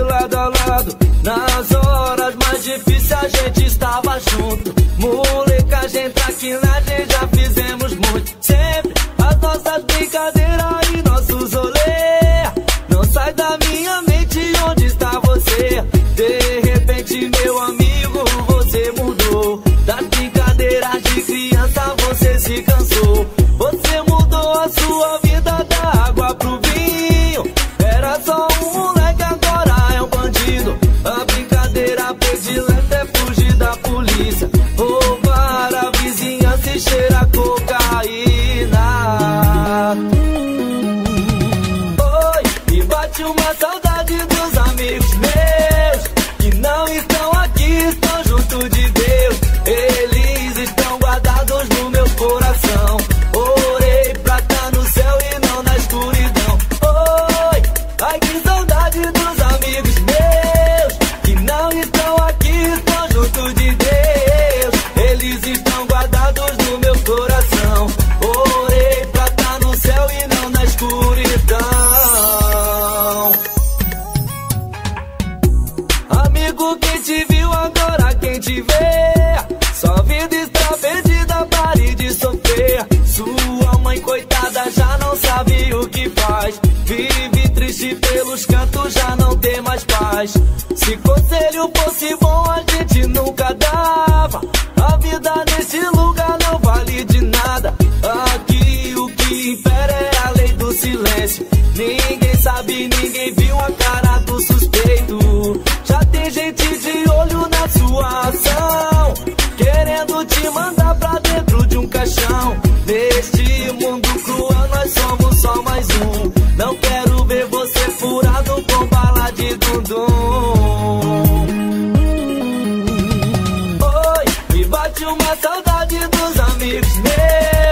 sempre lado a lado. Nas horas mais difíceis a gente estava junto. Molecagem, traquinagem, já fizemos muito. Sempre as nossas brincadeiras e nossos rolês. Não sai da minha mente onde está você. De repente, meu amigo, você mudou. Das brincadeiras de criança você se cansou. Você mudou a sua vida da água pro vinho. Era só um moleque, agora é um bandido. A brincadeira predileta é fugir da polícia. Roubar a vizinhança e cheirar cocaína. Oi, e bate uma saudade dos amigos meus que não estão aqui, estão junto de Deus. Eles estão guardados no meu coração. Se conselho fosse bom a gente nunca dava. A vida nesse lugar não vale de nada. Aqui o que impera é a lei do silêncio. Ninguém sabe, ninguém viu a cara do suspeito. Já tem gente de olho na sua ação, querendo te mandar pra dentro de um caixão. Neste mundo cruel nós somos só mais um. Não quero ver você furado com bala de dundum. Uma saudade dos amigos meus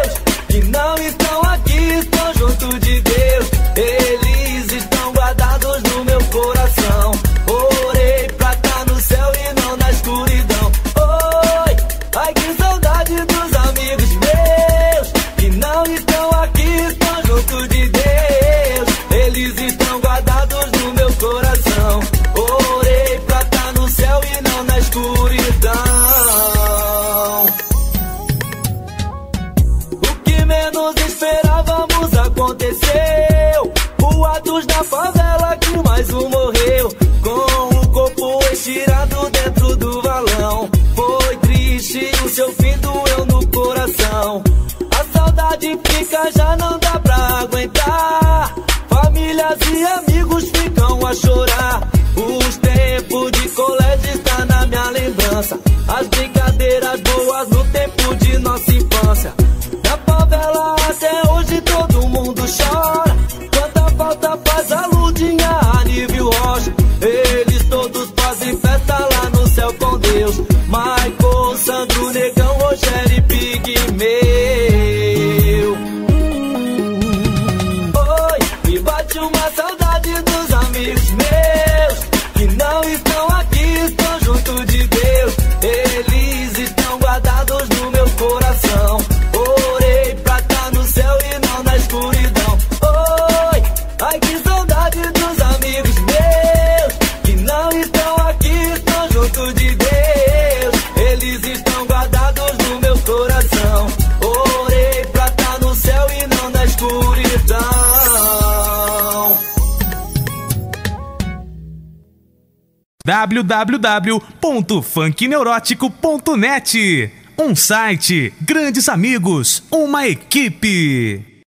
que não estão aqui, estão junto de Deus. Eles estão guardados no meu coração. Orei pra estar no céu e não na escuridão. Oi, ai que saudade dos amigos meus que não estão aqui, estão junto de Deus. Eles estão guardados no meu coração. Orei pra estar no céu e não na escuridão. Aconteceu o atos da favela que mais um morreu, com o corpo estirado dentro do valão. Foi triste o seu fim, doeu no coração. A saudade fica, já não dá pra aguentar. Famílias e amigos ficam a chorar. Os tempos de colégio está na minha lembrança. As brincadeiras boas no tempo de nossa infância. Da favela até hoje todo mundo chora. Quanta falta faz a Ludinha, a Nível Rocha. Eles todos fazem festa lá no céu com Deus. Michael, Sandro, Negão, Rogério e Pigmeu. Oi, e bate uma saudade dos amigos meus que não estão aqui, estão junto de Deus. Eles estão guardados no meu coração. Orei pra estar no céu e não na escuridão. Oi, ai que saudade dos amigos meus que não estão aqui, estão junto de Deus. Eles estão guardados no meu coração. Orei pra estar no céu e não na escuridão. www.funkneurótico.net. Um site, grandes amigos, uma equipe.